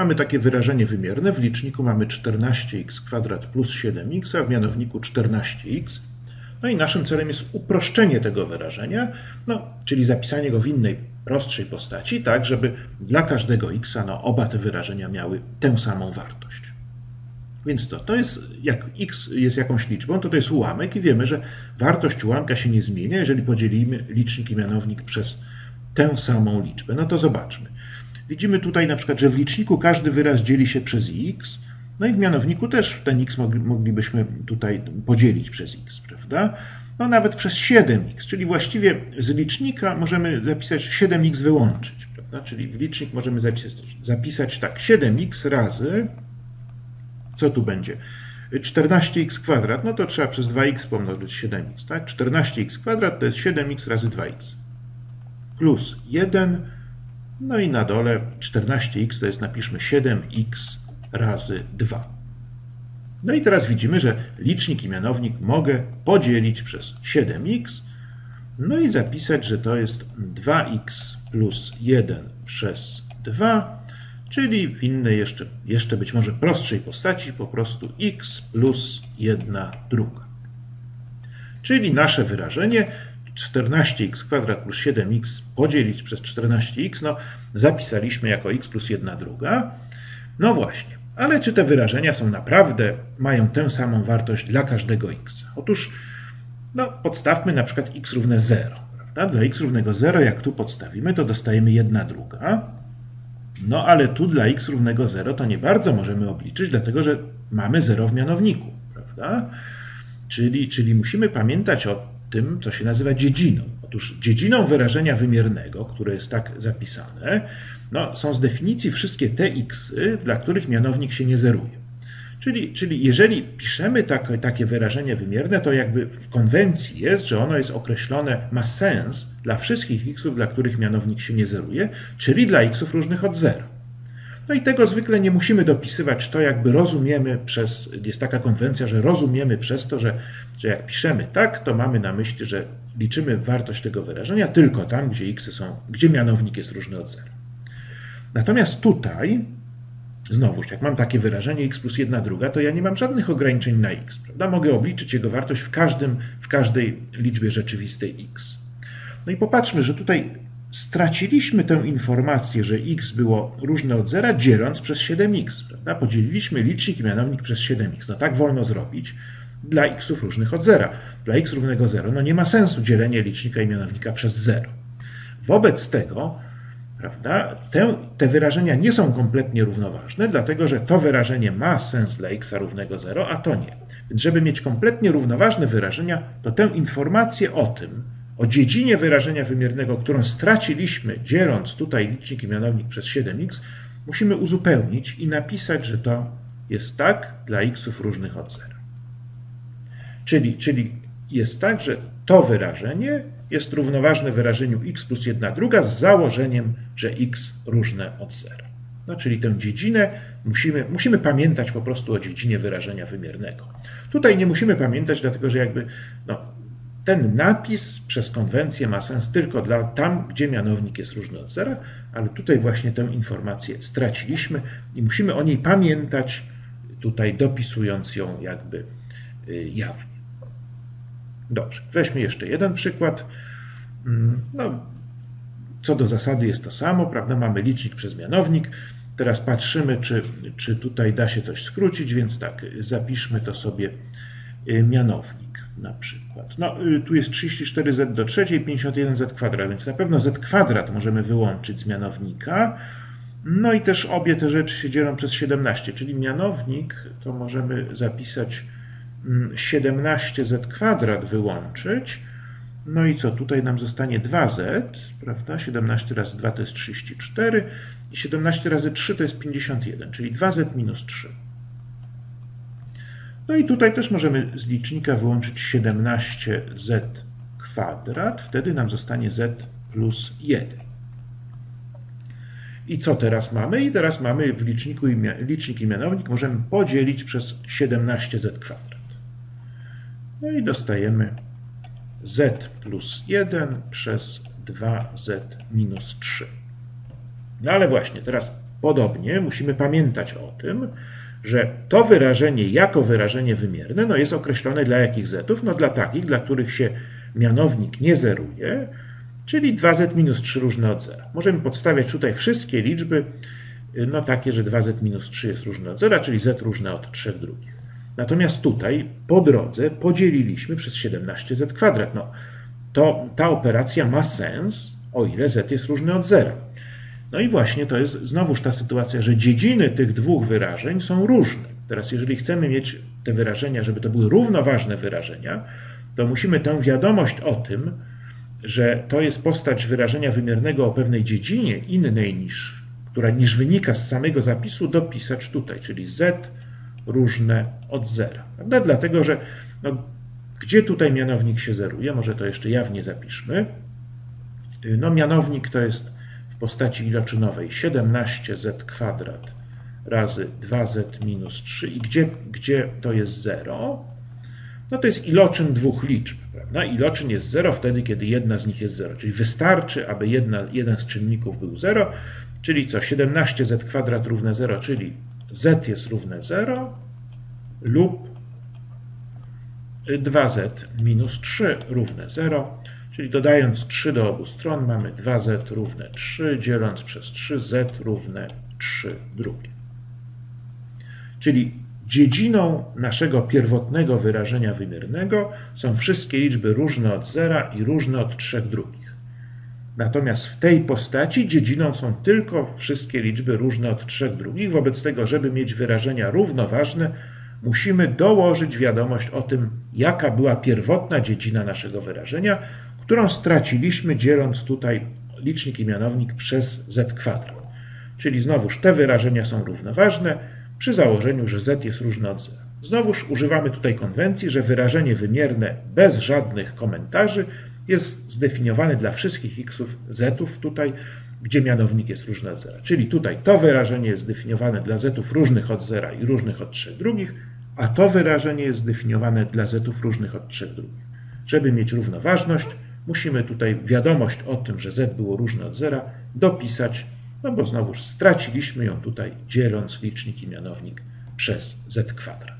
Mamy takie wyrażenie wymierne. W liczniku mamy 14x² plus 7x, a w mianowniku 14x. No i naszym celem jest uproszczenie tego wyrażenia, no, czyli zapisanie go w innej, prostszej postaci, tak żeby dla każdego x oba te wyrażenia miały tę samą wartość. Więc to jest, jak x jest jakąś liczbą, to jest ułamek i wiemy, że wartość ułamka się nie zmienia, jeżeli podzielimy licznik i mianownik przez tę samą liczbę. No to zobaczmy. Widzimy tutaj na przykład, że w liczniku każdy wyraz dzieli się przez x, no i w mianowniku też ten x moglibyśmy tutaj podzielić przez x, prawda? No nawet przez 7x, czyli właściwie z licznika możemy zapisać 7x wyłączyć, prawda? Czyli w licznik możemy zapisać tak, 7x razy, co tu będzie? 14x², no to trzeba przez 2x pomnożyć 7x, tak? 14x² to jest 7x razy 2x, plus 1, no i na dole 14x to jest, napiszmy, 7x razy 2. No i teraz widzimy, że licznik i mianownik mogę podzielić przez 7x, no i zapisać, że to jest 2x plus 1 przez 2, czyli w innej jeszcze być może prostszej postaci po prostu x plus 1/2. Czyli nasze wyrażenie 14x² plus 7x podzielić przez 14x, no zapisaliśmy jako x plus 1/2. No właśnie. Ale czy te wyrażenia są naprawdę, mają tę samą wartość dla każdego x? Otóż no, podstawmy na przykład x równe 0. Prawda? Dla x równego 0, jak tu podstawimy, to dostajemy 1/2. No ale tu dla x równego 0 to nie bardzo możemy obliczyć, dlatego że mamy 0 w mianowniku. Prawda? Czyli musimy pamiętać o tym, co się nazywa dziedziną. Otóż dziedziną wyrażenia wymiernego, które jest tak zapisane, no, są z definicji wszystkie te xy, dla których mianownik się nie zeruje. Czyli jeżeli piszemy takie wyrażenie wymierne, to jakby w konwencji jest, że ono jest określone, ma sens dla wszystkich xów, dla których mianownik się nie zeruje, czyli dla xów różnych od 0. No i tego zwykle nie musimy dopisywać, to jakby rozumiemy przez, jest taka konwencja, że rozumiemy przez to, że jak piszemy tak, to mamy na myśli, że liczymy wartość tego wyrażenia tylko tam, gdzie xy są, gdzie mianownik jest różny od 0. Natomiast tutaj, znowuż, jak mam takie wyrażenie x plus 1/2, to ja nie mam żadnych ograniczeń na x, prawda? Mogę obliczyć jego wartość w każdej liczbie rzeczywistej x. No i popatrzmy, że tutaj straciliśmy tę informację, że x było różne od 0, dzieląc przez 7x, prawda? Podzieliliśmy licznik i mianownik przez 7x. No tak wolno zrobić dla xów różnych od 0. Dla x równego 0 no nie ma sensu dzielenie licznika i mianownika przez 0. Wobec tego, prawda, te wyrażenia nie są kompletnie równoważne, dlatego że to wyrażenie ma sens dla x równego 0, a to nie. Więc żeby mieć kompletnie równoważne wyrażenia, to tę informację o tym, o dziedzinie wyrażenia wymiernego, którą straciliśmy, dzieląc tutaj licznik i mianownik przez 7x, musimy uzupełnić i napisać, że to jest tak dla xów różnych od 0. Czyli jest tak, że to wyrażenie jest równoważne wyrażeniu x plus 1/2 z założeniem, że x różne od 0. No, czyli tę dziedzinę musimy pamiętać po prostu o dziedzinie wyrażenia wymiernego. Tutaj nie musimy pamiętać, dlatego że jakby no, ten napis przez konwencję ma sens tylko tam, gdzie mianownik jest różny od 0, ale tutaj właśnie tę informację straciliśmy i musimy o niej pamiętać, tutaj dopisując ją jakby jawnie. Dobrze, weźmy jeszcze jeden przykład. No, co do zasady jest to samo, prawda? Mamy licznik przez mianownik. Teraz patrzymy, czy tutaj da się coś skrócić, więc tak, zapiszmy to sobie mianownik na przykład. No, tu jest 34z³, 51z², więc na pewno z² możemy wyłączyć z mianownika. No i też obie te rzeczy się dzielą przez 17, czyli mianownik to możemy zapisać 17z² wyłączyć, no i co, tutaj nam zostanie 2z, prawda, 17 razy 2 to jest 34 i 17 razy 3 to jest 51, czyli 2z minus 3. No i tutaj też możemy z licznika wyłączyć 17z², wtedy nam zostanie z plus 1. I co teraz mamy? I teraz mamy w liczniku licznik i mianownik możemy podzielić przez 17z². No i dostajemy z plus 1 przez 2z minus 3. No ale właśnie, teraz Podobnie musimy pamiętać o tym, że to wyrażenie jako wyrażenie wymierne no jest określone dla jakich zetów? No dla takich, dla których się mianownik nie zeruje, czyli 2z minus 3 różne od zera. Możemy podstawiać tutaj wszystkie liczby, no takie, że 2z minus 3 jest różne od zera, czyli z różne od 3 drugich. Natomiast tutaj po drodze podzieliliśmy przez 17z kwadrat. No, to ta operacja ma sens, o ile z jest różne od zera. No i właśnie to jest znowuż ta sytuacja, że dziedziny tych dwóch wyrażeń są różne. Teraz jeżeli chcemy mieć te wyrażenia, żeby to były równoważne wyrażenia, to musimy tę wiadomość o tym, że to jest postać wyrażenia wymiernego o pewnej dziedzinie innej niż, która niż wynika z samego zapisu, dopisać tutaj, czyli z różne od zera. Prawda? Dlatego, że no, gdzie tutaj mianownik się zeruje, może to jeszcze jawnie zapiszmy. No mianownik to jest w postaci iloczynowej 17z kwadrat razy 2z minus 3. I gdzie to jest 0? No to jest iloczyn dwóch liczb. Prawda? Iloczyn jest 0 wtedy, kiedy jedna z nich jest 0. Czyli wystarczy, aby jeden z czynników był 0. Czyli co? 17z kwadrat równe 0, czyli z jest równe 0 lub 2z minus 3 równe 0. Czyli dodając 3 do obu stron mamy 2z równe 3, dzieląc przez 3z równe 3 drugie. Czyli dziedziną naszego pierwotnego wyrażenia wymiernego są wszystkie liczby różne od 0 i różne od 3 drugich. Natomiast w tej postaci dziedziną są tylko wszystkie liczby różne od 3 drugich. Wobec tego, żeby mieć wyrażenia równoważne, musimy dołożyć wiadomość o tym, jaka była pierwotna dziedzina naszego wyrażenia, którą straciliśmy, dzieląc tutaj licznik i mianownik przez z kwadrat. Czyli znowuż te wyrażenia są równoważne przy założeniu, że z jest różne od zera. Znowuż używamy tutaj konwencji, że wyrażenie wymierne bez żadnych komentarzy jest zdefiniowane dla wszystkich xów, zów tutaj, gdzie mianownik jest różny od zera. Czyli tutaj to wyrażenie jest zdefiniowane dla zów różnych od zera i różnych od 3 drugich, a to wyrażenie jest zdefiniowane dla zów różnych od 3 drugich. Żeby mieć równoważność, musimy tutaj wiadomość o tym, że z było różne od zera, dopisać, no bo znowuż straciliśmy ją tutaj, dzieląc licznik i mianownik przez z kwadrat.